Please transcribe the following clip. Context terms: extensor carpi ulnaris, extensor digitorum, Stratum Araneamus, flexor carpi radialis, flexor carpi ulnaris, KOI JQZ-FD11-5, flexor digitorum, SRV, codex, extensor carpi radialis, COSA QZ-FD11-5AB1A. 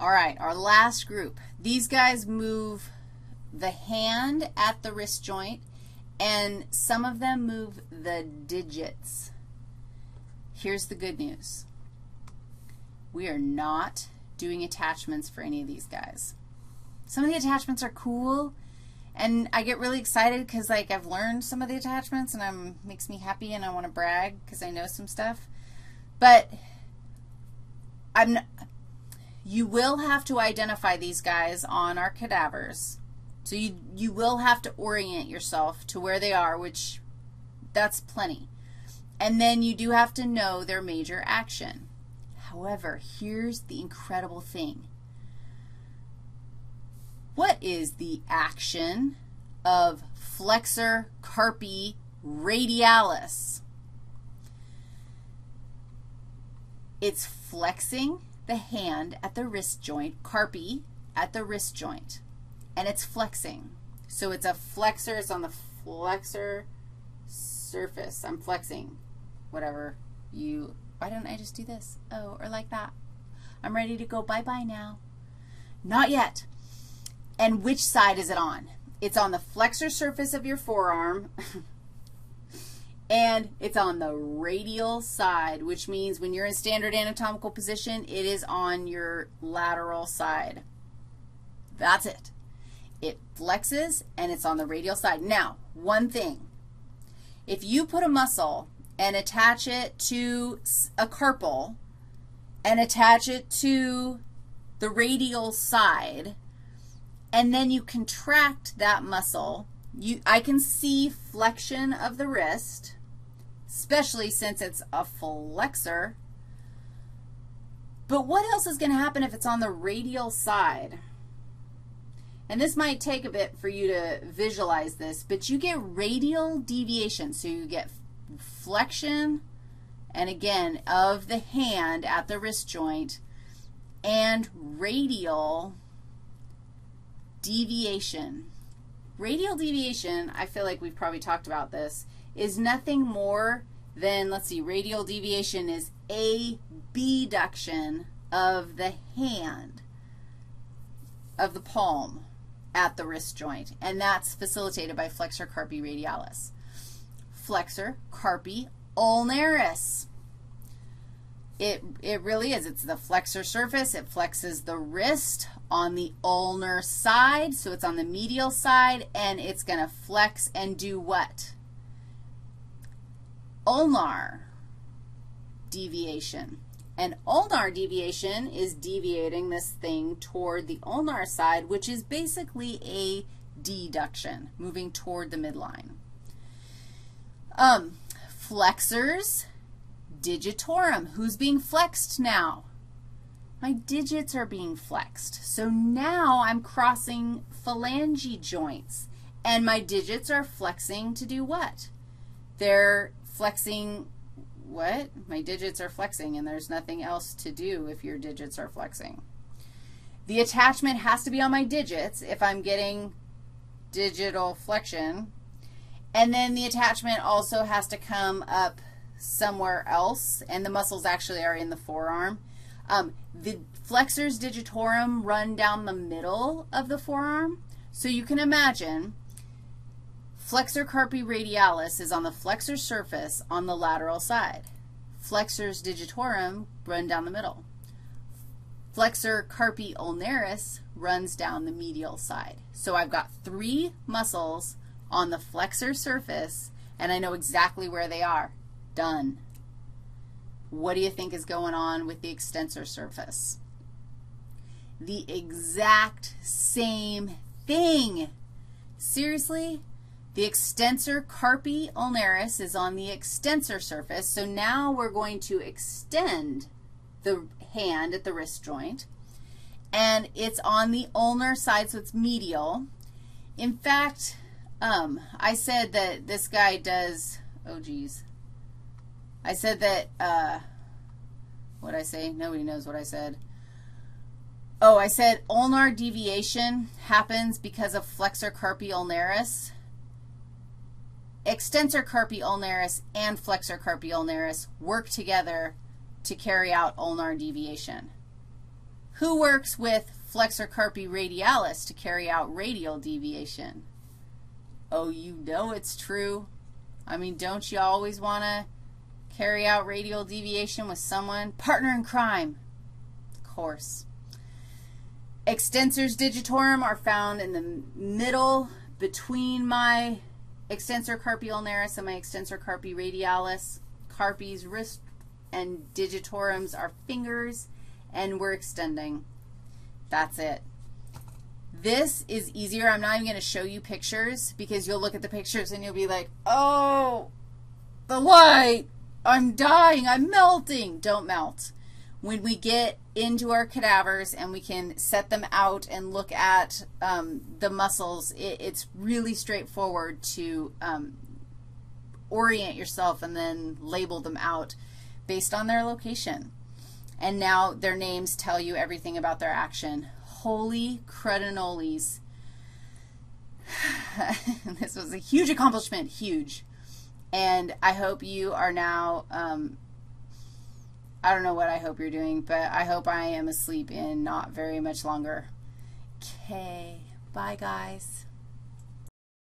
All right, our last group. These guys move the hand at the wrist joint, and some of them move the digits. Here's the good news. We are not doing attachments for any of these guys. Some of the attachments are cool, and I get really excited because, like, I've learned some of the attachments, and makes me happy, and I want to brag because I know some stuff. But you will have to identify these guys on our cadavers. So you will have to orient yourself to where they are, which that's plenty. And then you do have to know their major action. However, here's the incredible thing. What is the action of flexor carpi radialis? It's flexing the hand at the wrist joint, carpi at the wrist joint, and it's flexing. So it's a flexor. It's on the flexor surface. I'm flexing. Whatever you, why don't I just do this? Oh, or like that. I'm ready to go bye-bye now. Not yet. And which side is it on? It's on the flexor surface of your forearm, and it's on the radial side, which means when you're in standard anatomical position, it is on your lateral side. That's it. It flexes, and it's on the radial side. Now, one thing. If you put a muscle and attach it to a carpal and attach it to the radial side, and then you contract that muscle, I can see flexion of the wrist, especially since it's a flexor. But what else is going to happen if it's on the radial side? And this might take a bit for you to visualize this, but you get radial deviation. So you get flexion, and again, of the hand at the wrist joint, and radial deviation. Radial deviation, I feel like we've probably talked about this, is nothing more than, let's see, radial deviation is abduction of the hand, of the palm at the wrist joint, and that's facilitated by flexor carpi radialis. Flexor carpi ulnaris. It really is. It's the flexor surface. It flexes the wrist on the ulnar side, so it's on the medial side, and it's going to flex and do what? Ulnar deviation. And ulnar deviation is deviating this thing toward the ulnar side, which is basically a deduction, moving toward the midline. Flexors digitorum. Who's being flexed now? My digits are being flexed. So now I'm crossing phalange joints, and my digits are flexing to do what? They're flexing what? My digits are flexing, and there's nothing else to do if your digits are flexing. The attachment has to be on my digits if I'm getting digital flexion, and then the attachment also has to come up somewhere else, and the muscles actually are in the forearm. The flexors digitorum run down the middle of the forearm. So you can imagine flexor carpi radialis is on the flexor surface on the lateral side. Flexors digitorum run down the middle. Flexor carpi ulnaris runs down the medial side. So I've got three muscles on the flexor surface, and I know exactly where they are. Done. What do you think is going on with the extensor surface? The exact same thing. Seriously? The extensor carpi ulnaris is on the extensor surface, so now we're going to extend the hand at the wrist joint, and it's on the ulnar side, so it's medial. In fact, I said that this guy does, oh, geez. I said that, what did I say? Nobody knows what I said. Oh, I said ulnar deviation happens because of flexor carpi ulnaris. Extensor carpi ulnaris and flexor carpi ulnaris work together to carry out ulnar deviation. Who works with flexor carpi radialis to carry out radial deviation? Oh, you know it's true. I mean, don't you always want to carry out radial deviation with someone? Partner in crime, of course. Extensors digitorum are found in the middle between my extensor carpi ulnaris and my extensor carpi radialis. Carpi's wrist and digitorum's are fingers, and we're extending. That's it. This is easier. I'm not even going to show you pictures because you'll look at the pictures and you'll be like, oh, the light, I'm dying, I'm melting. Don't melt. When we get into our cadavers and we can set them out and look at the muscles, it's really straightforward to orient yourself and then label them out based on their location. And now their names tell you everything about their action. Holy credinoles. This was a huge accomplishment, huge. And I hope you are now, I don't know what I hope you're doing, but I hope I am asleep in not very much longer. Okay, bye guys.